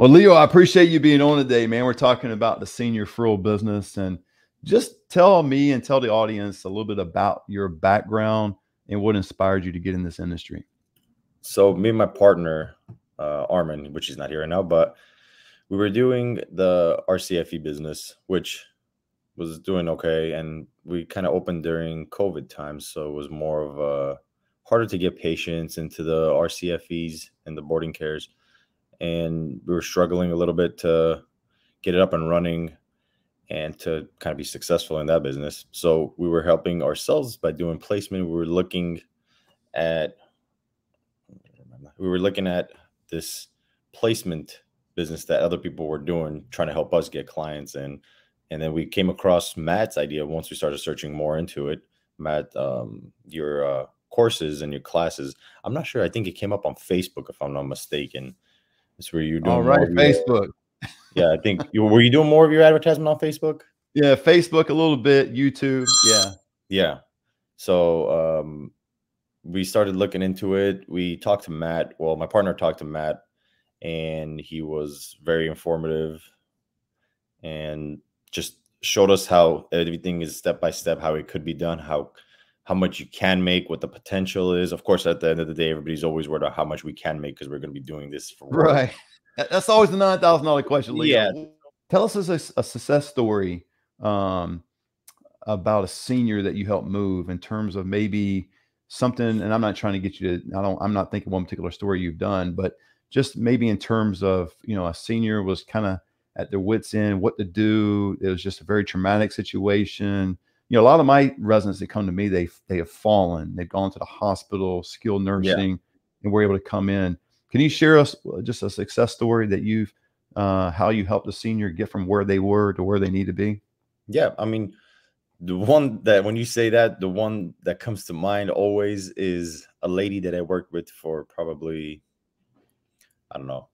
Well, Leo, I appreciate you being on today, man. We're talking about the senior referral business, and just tell me and tell the audience a little bit about your background and what inspired you to get in this industry. So me and my partner, Armin, which he's not here right now, but we were doing the RCFE business, which was doing okay. And we kind of opened during COVID times. So it was more of a harder to get patients into the RCFEs and the boarding cares. And we were struggling a little bit to get it up and running and to kind of be successful in that business. So we were helping ourselves by doing placement. We were looking at this placement business that other people were doing, trying to help us get clients in. And then we came across Matt's idea once we started searching more into it. Matt, your courses and your classes. I'm not sure. I think it came up on Facebook, if I'm not mistaken. That's where you're doing. All right, Facebook. Yeah, I think were you doing more of your advertisement on Facebook? Yeah, Facebook a little bit, YouTube. Yeah, yeah. So we started looking into it. We talked to Matt. Well, my partner talked to Matt, and he was very informative, and just showed us how everything is step by step, how it could be done, how much you can make, what the potential is. Of course, at the end of the day, everybody's always worried about how much we can make because we're going to be doing this for work. Right. That's always the $9,000 question, Leo. Yeah. Tell us a success story about a senior that you helped move in terms of maybe something. And I'm not trying to get you to. I'm not thinking one particular story you've done, but just maybe in terms of a senior was kind of at their wits' end, what to do. It was just a very traumatic situation. A lot of my residents that come to me, they have fallen. They've gone to the hospital, skilled nursing, yeah, and we're able to come in. Can you share us just a success story that you've, how you helped a senior get from where they were to where they need to be? Yeah. I mean, the one that comes to mind always is a lady that I worked with for probably, I don't know,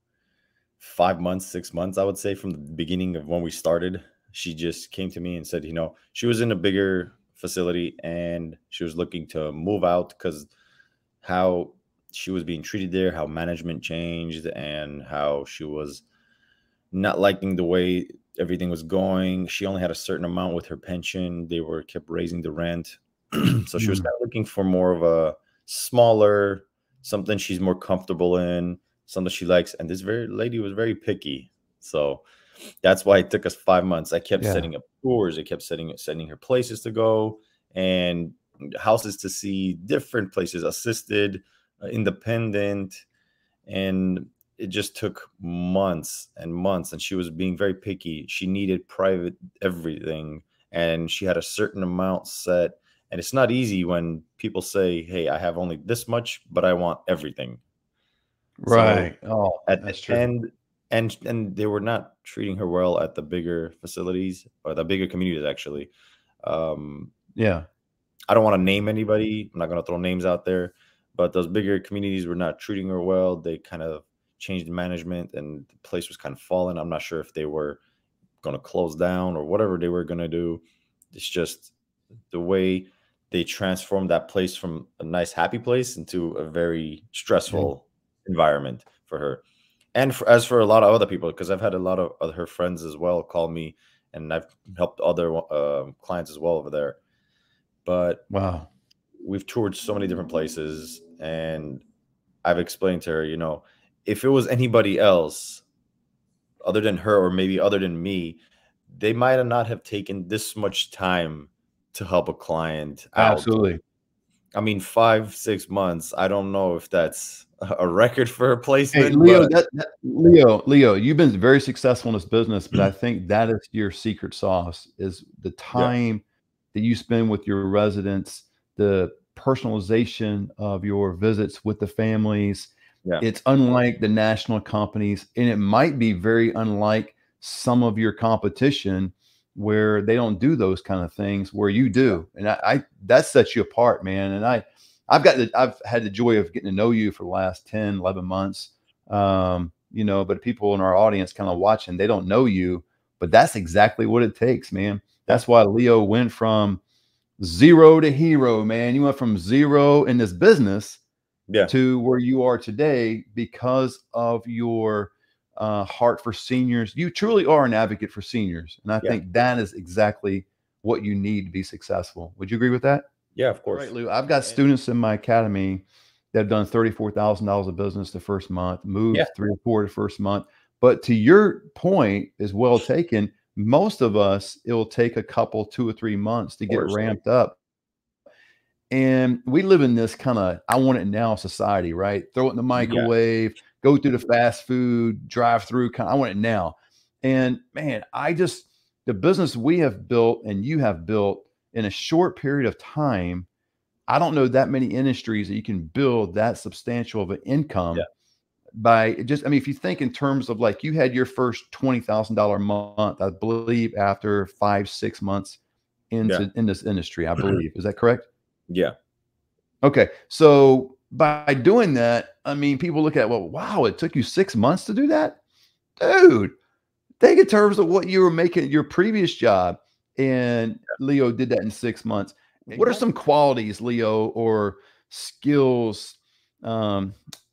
5 months, 6 months, I would say, from the beginning of when we started. She just came to me and said, she was in a bigger facility and she was looking to move out because how she was being treated there, how management changed and how she was not liking the way everything was going. She only had a certain amount with her pension. They were kept raising the rent. So she was kind of looking for more of a smaller, something she's more comfortable in, something she likes. And this very lady was very picky. So that's why it took us 5 months. I kept setting up tours. I kept sending her places to go and houses to see, different places, assisted, independent. And it just took months and months. And she was being very picky. She needed private everything. And she had a certain amount set. And it's not easy when people say, hey, I have only this much, but I want everything. Right. So at the end. And they were not treating her well at the bigger facilities or the bigger communities, actually. Yeah. I don't want to name anybody. I'm not going to throw names out there. But those bigger communities were not treating her well. They kind of changed management and the place was kind of falling. I'm not sure if they were going to close down or whatever they were going to do. It's just the way they transformed that place from a nice, happy place into a very stressful environment for her. And as for a lot of other people, because I've had a lot of her friends as well call me, and I've helped other clients as well over there. But wow, we've toured so many different places, and I've explained to her, if it was anybody else other than her or maybe other than me, they might not have taken this much time to help a client out. Absolutely. I mean, 5, 6 months. I don't know if that's a record for a placement. Hey, Leo, but... Leo, you've been very successful in this business, but I think that is your secret sauce: is the time that you spend with your residents, the personalization of your visits with the families. Yeah. It's unlike the national companies, and it might be very unlike some of your competition, where they don't do those kind of things where you do. And I that sets you apart, man. And I've had the joy of getting to know you for the last 10, 11 months. But people in our audience kind of watching, they don't know you, but that's exactly what it takes, man. That's why Leo went from zero to hero, man. You went from zero in this business to where you are today because of your heart for seniors. You truly are an advocate for seniors. And I think that is exactly what you need to be successful. Would you agree with that? Yeah, of course. All right, Lou, I've got students in my academy that have done $34,000 of business the first month, moved three or four the first month. But to your point is well taken. Most of us, it'll take a couple, 2 or 3 months to get ramped up. And we live in this kind of, I want it now society, right? Throw it in the microwave, go through the fast food, drive through, kind of, I want it now. And man, I just, the business we have built and you have built in a short period of time, I don't know that many industries that you can build that substantial of an income by just, I mean, if you think in terms of like you had your first $20,000 month, I believe after 5, 6 months into in this industry, I believe. Is that correct? Yeah. Okay. So by doing that, I mean, people look at, well, wow, it took you 6 months to do that? Dude, think in terms of what you were making at your previous job. And Leo did that in 6 months. What are some qualities, Leo, or skills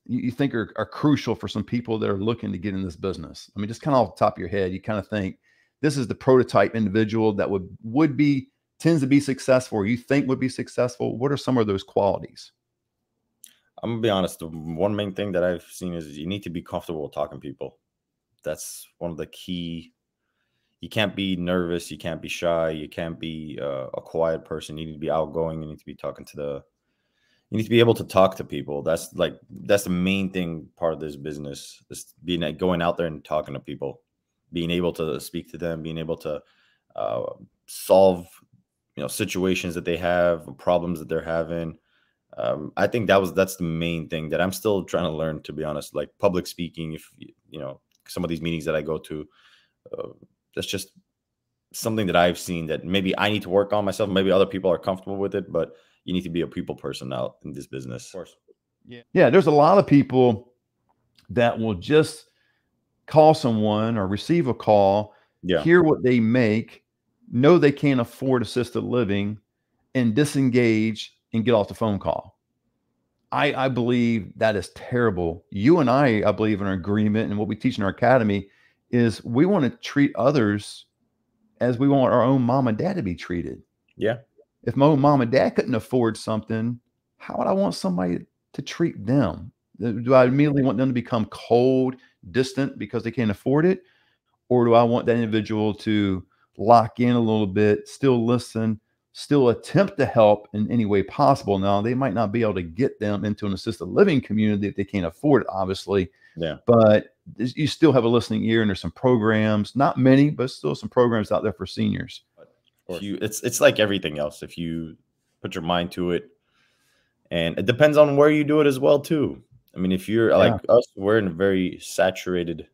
you think are crucial for some people that are looking to get in this business? I mean, just kind of off the top of your head, you kind of think this is the prototype individual that would be, tends to be successful, or you think would be successful. What are some of those qualities? I'm gonna be honest. The one main thing that I've seen is you need to be comfortable with talking to people. That's one of the key. You can't be nervous. You can't be shy. You can't be a quiet person. You need to be outgoing. You need to be talking to the, you need to be able to talk to people. That's like, that's the main thing part of this business is being like going out there and talking to people, being able to speak to them, being able to solve, you know, situations that they have, problems that they're having. I think that's the main thing that I'm still trying to learn, to be honest, like public speaking. If you know, some of these meetings that I go to, that's just something that I've seen that maybe I need to work on myself. Maybe other people are comfortable with it, but you need to be a people person out in this business. Of course. Yeah. Yeah. There's a lot of people that will just call someone or receive a call, hear what they make, know they can't afford assisted living, and disengage and get off the phone call. I believe that is terrible. You and I believe in our agreement, and what we teach in our academy is we want to treat others as we want our own mom and dad to be treated. Yeah. If my own mom and dad couldn't afford something, how would I want somebody to treat them? Do I immediately want them to become cold, distant because they can't afford it? Or do I want that individual to lock in a little bit, still listen, still attempt to help in any way possible? Now, they might not be able to get them into an assisted living community if they can't afford it, obviously. Yeah. But you still have a listening ear, and there's some programs, not many, but still some programs out there for seniors. It's like everything else. If you put your mind to it, and it depends on where you do it as well, too. I mean, if you're like us, we're in a very saturated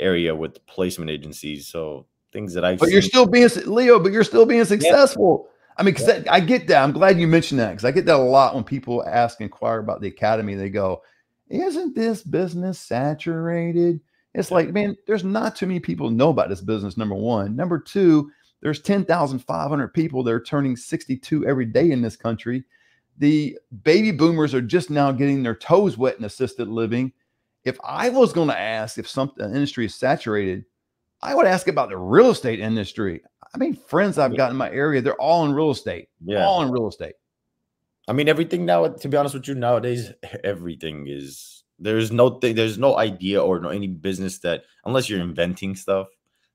area with placement agencies, so things that I've seen. You're still being, Leo, but you're still being successful. I mean, because I get that. I'm glad you mentioned that, because I get that a lot when people ask, inquire about the academy. They go, isn't this business saturated? It's like, man, there's not too many people know about this business, number one. Number two, there's 10,500 people that are turning 62 every day in this country. The baby boomers are just now getting their toes wet in assisted living. If I was going to ask if an industry is saturated, I would ask about the real estate industry. I mean, friends I've got in my area, they're all in real estate. Yeah. All in real estate. I mean, everything now, to be honest with you, nowadays, everything is, there's no idea or no any business that, unless you're inventing stuff,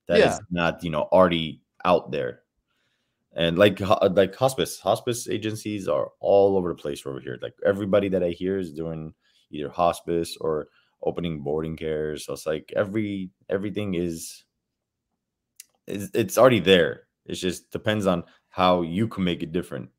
that is not, you know, already out there. And like hospice agencies are all over the place over here. Like everybody that I hear is doing either hospice or opening boarding cares. So it's like everything is it's already there. It just depends on how you can make it different.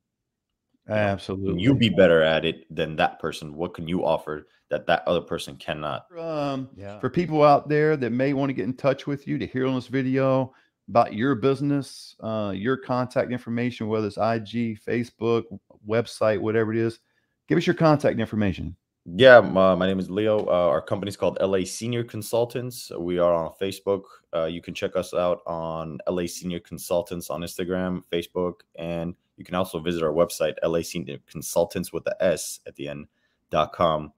Absolutely. Can you be better at it than that person? What can you offer that other person cannot? For people out there that may want to get in touch with you to hear on this video about your business, your contact information, whether it's IG, Facebook, website, whatever it is, give us your contact information. Yeah, my name is Leo. Our company's called L.A. Senior Consultants. We are on Facebook. You can check us out on L.A. Senior Consultants on Instagram, Facebook, and you can also visit our website, L.A. Senior Consultants with the S at the end.com.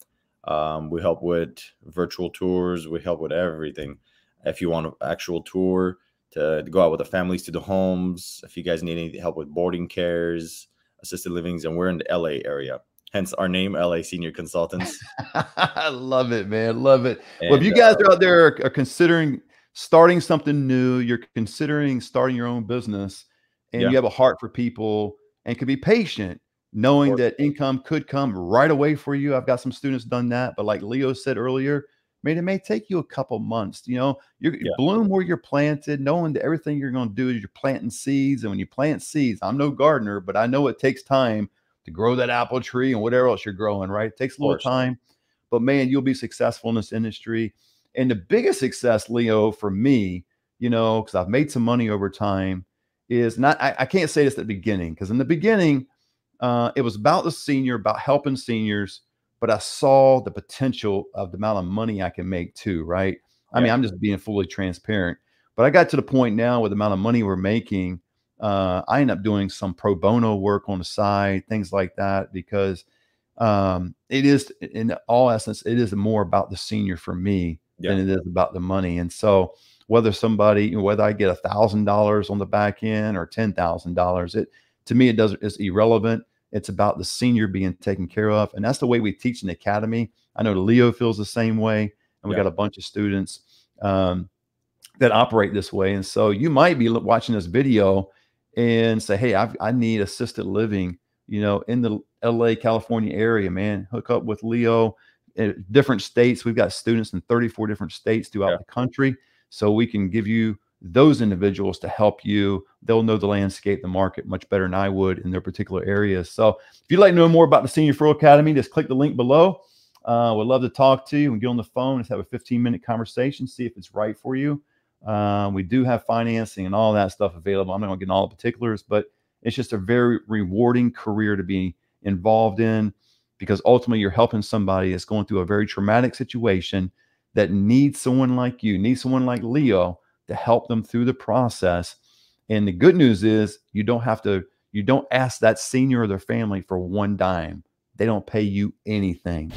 We help with virtual tours. We help with everything. If you want an actual tour to go out with the families to the homes, if you guys need any help with boarding cares, assisted livings, and we're in the L.A. area. Hence our name, L.A. Senior Consultants. I love it, man. Love it. And, well, if you guys are out there are considering starting something new, you're considering starting your own business, and you have a heart for people and can be patient, knowing that income could come right away for you. I've got some students done that, but like Leo said earlier, man, it may take you a couple months. You know, you bloom where you're planted, knowing that everything you're going to do is you're planting seeds. And when you plant seeds, I'm no gardener, but I know it takes time to grow that apple tree and whatever else you're growing, right? It takes a little time, but man, you'll be successful in this industry. And the biggest success, Leo, for me, you know, because I've made some money over time, is not, I can't say this at the beginning, because in the beginning, it was about the senior, about helping seniors, but I saw the potential of the amount of money I can make too, right? I mean, I'm just being fully transparent, but I got to the point now with the amount of money we're making, I end up doing some pro bono work on the side, things like that, because it is, in all essence, it is more about the senior for me than it is about the money. And so whether somebody, whether I get $1,000 on the back end or $10,000, it, to me, it doesn't, it's irrelevant. It's about the senior being taken care of. And that's the way we teach in the academy. I know Leo feels the same way. And we got a bunch of students that operate this way. And so you might be watching this video and say, hey, I need assisted living, you know, in the LA, California area, man. Hook up with Leo in different states. We've got students in 34 different states throughout the country. So we can give you those individuals to help you. They'll know the landscape, the market much better than I would in their particular areas. So if you'd like to know more about the Senior Referral Academy, just click the link below. We'd love to talk to you and get on the phone. Let's have a 15-minute conversation, see if it's right for you. We do have financing and all that stuff available. I'm not going to get into all the particulars, but it's just a very rewarding career to be involved in, because ultimately you're helping somebody that's going through a very traumatic situation that needs someone like you, needs someone like Leo to help them through the process. And the good news is you don't have to, you don't ask that senior or their family for one dime. They don't pay you anything.